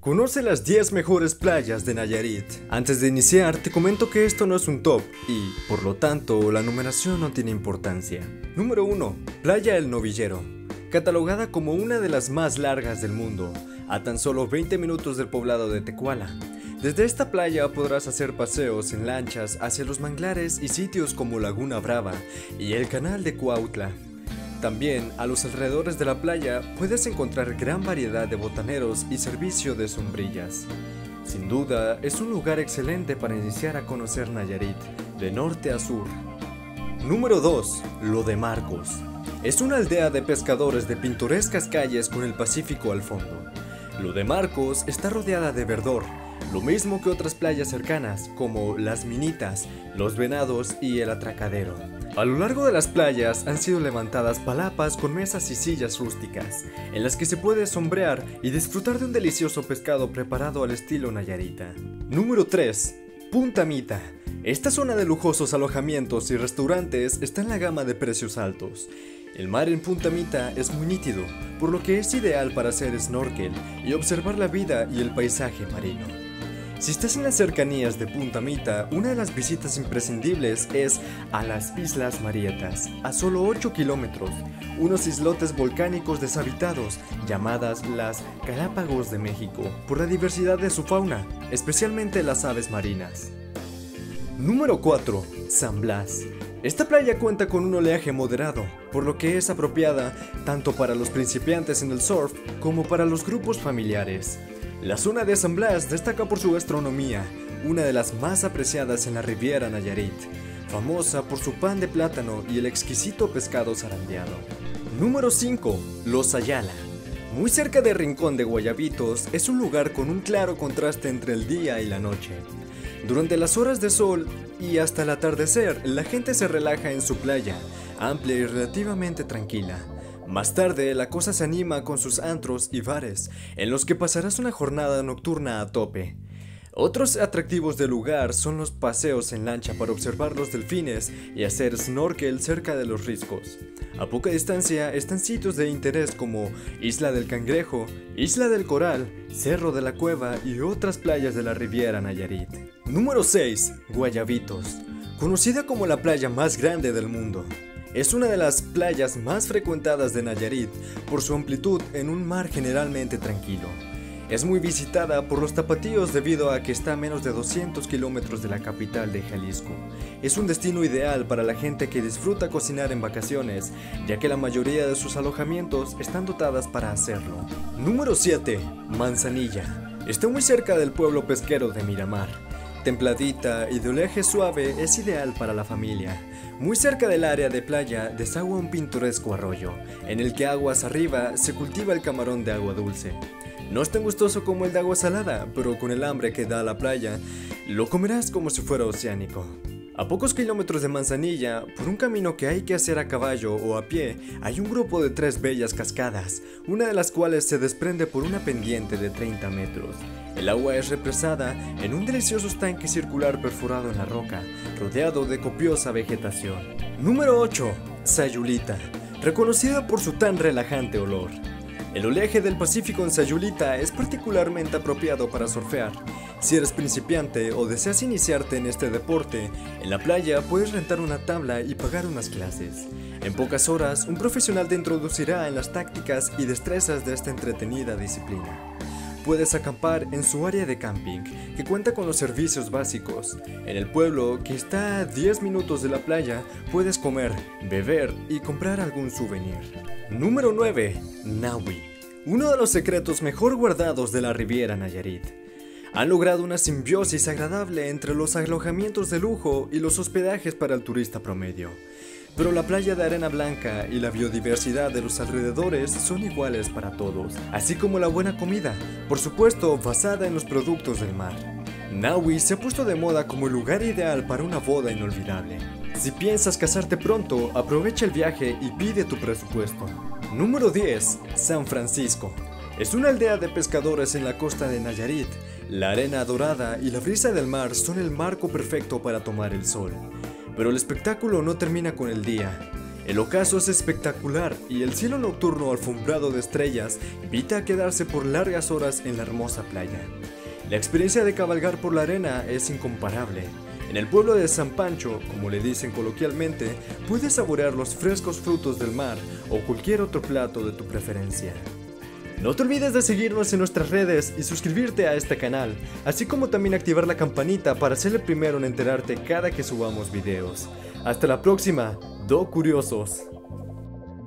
Conoce las 10 mejores playas de Nayarit. Antes de iniciar, te comento que esto no es un top y, por lo tanto, la numeración no tiene importancia. Número 1. Playa El Novillero. Catalogada como una de las más largas del mundo, a tan solo 20 minutos del poblado de Tecuala. Desde esta playa podrás hacer paseos en lanchas hacia los manglares y sitios como Laguna Brava y el canal de Cuautla. También, a los alrededores de la playa, puedes encontrar gran variedad de botaneros y servicio de sombrillas. Sin duda, es un lugar excelente para iniciar a conocer Nayarit, de norte a sur. Número 2. Lo de Marcos. Es una aldea de pescadores de pintorescas calles con el Pacífico al fondo. Lo de Marcos está rodeada de verdor, lo mismo que otras playas cercanas como Las Minitas, Los Venados y El Atracadero. A lo largo de las playas han sido levantadas palapas con mesas y sillas rústicas, en las que se puede sombrear y disfrutar de un delicioso pescado preparado al estilo nayarita. Número 3. Punta Mita. Esta zona de lujosos alojamientos y restaurantes está en la gama de precios altos. El mar en Punta Mita es muy nítido, por lo que es ideal para hacer snorkel y observar la vida y el paisaje marino. Si estás en las cercanías de Punta Mita, una de las visitas imprescindibles es a las Islas Marietas, a solo 8 kilómetros, unos islotes volcánicos deshabitados llamadas las Galápagos de México, por la diversidad de su fauna, especialmente las aves marinas. Número 4. San Blas. Esta playa cuenta con un oleaje moderado, por lo que es apropiada tanto para los principiantes en el surf como para los grupos familiares. La zona de San Blas destaca por su gastronomía, una de las más apreciadas en la Riviera Nayarit, famosa por su pan de plátano y el exquisito pescado zarandeado. Número 5. Los Ayala. Muy cerca de Rincón de Guayabitos, es un lugar con un claro contraste entre el día y la noche. Durante las horas de sol y hasta el atardecer, la gente se relaja en su playa, amplia y relativamente tranquila. Más tarde, la cosa se anima con sus antros y bares, en los que pasarás una jornada nocturna a tope. Otros atractivos del lugar son los paseos en lancha para observar los delfines y hacer snorkel cerca de los riscos. A poca distancia están sitios de interés como Isla del Cangrejo, Isla del Coral, Cerro de la Cueva y otras playas de la Riviera Nayarit. Número 6. Guayabitos. Conocida como la playa más grande del mundo. Es una de las playas más frecuentadas de Nayarit por su amplitud en un mar generalmente tranquilo. Es muy visitada por los tapatíos debido a que está a menos de 200 kilómetros de la capital de Jalisco. Es un destino ideal para la gente que disfruta cocinar en vacaciones, ya que la mayoría de sus alojamientos están dotadas para hacerlo. Número 7. Manzanilla. Está muy cerca del pueblo pesquero de Miramar. Templadita y de oleaje suave, es ideal para la familia. Muy cerca del área de playa desagua un pintoresco arroyo, en el que aguas arriba se cultiva el camarón de agua dulce. No es tan gustoso como el de agua salada, pero con el hambre que da la playa, lo comerás como si fuera oceánico. A pocos kilómetros de Manzanilla, por un camino que hay que hacer a caballo o a pie, hay un grupo de 3 bellas cascadas, una de las cuales se desprende por una pendiente de 30 metros. El agua es represada en un delicioso tanque circular perforado en la roca, rodeado de copiosa vegetación. Número 8. Sayulita, reconocida por su tan relajante olor. El oleaje del Pacífico en Sayulita es particularmente apropiado para surfear. Si eres principiante o deseas iniciarte en este deporte, en la playa puedes rentar una tabla y pagar unas clases. En pocas horas, un profesional te introducirá en las tácticas y destrezas de esta entretenida disciplina. Puedes acampar en su área de camping, que cuenta con los servicios básicos. En el pueblo, que está a 10 minutos de la playa, puedes comer, beber y comprar algún souvenir. Número 9. Naui. Uno de los secretos mejor guardados de la Riviera Nayarit. Han logrado una simbiosis agradable entre los alojamientos de lujo y los hospedajes para el turista promedio. Pero la playa de arena blanca y la biodiversidad de los alrededores son iguales para todos, así como la buena comida, por supuesto basada en los productos del mar. Naui se ha puesto de moda como el lugar ideal para una boda inolvidable. Si piensas casarte pronto, aprovecha el viaje y pide tu presupuesto. Número 10. San Francisco. Es una aldea de pescadores en la costa de Nayarit. La arena dorada y la brisa del mar son el marco perfecto para tomar el sol. Pero el espectáculo no termina con el día. El ocaso es espectacular y el cielo nocturno alfombrado de estrellas invita a quedarse por largas horas en la hermosa playa. La experiencia de cabalgar por la arena es incomparable. En el pueblo de San Pancho, como le dicen coloquialmente, puedes saborear los frescos frutos del mar o cualquier otro plato de tu preferencia. No te olvides de seguirnos en nuestras redes y suscribirte a este canal, así como también activar la campanita para ser el primero en enterarte cada que subamos videos. Hasta la próxima, Docuriosos.